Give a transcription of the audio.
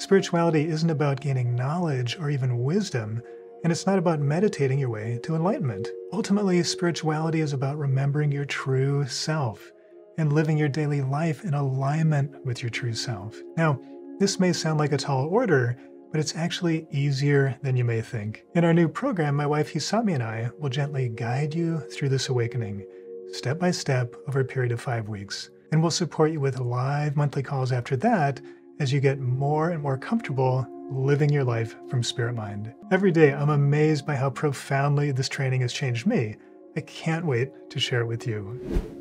Spirituality isn't about gaining knowledge or even wisdom, and it's not about meditating your way to enlightenment. Ultimately, spirituality is about remembering your true self and living your daily life in alignment with your true self. Now, this may sound like a tall order, but it's actually easier than you may think. In our new program, my wife Hisami and I will gently guide you through this awakening, step by step over a period of 5 weeks. And we'll support you with live monthly calls after that as you get more and more comfortable living your life from spirit mind. Every day, I'm amazed by how profoundly this training has changed me. I can't wait to share it with you.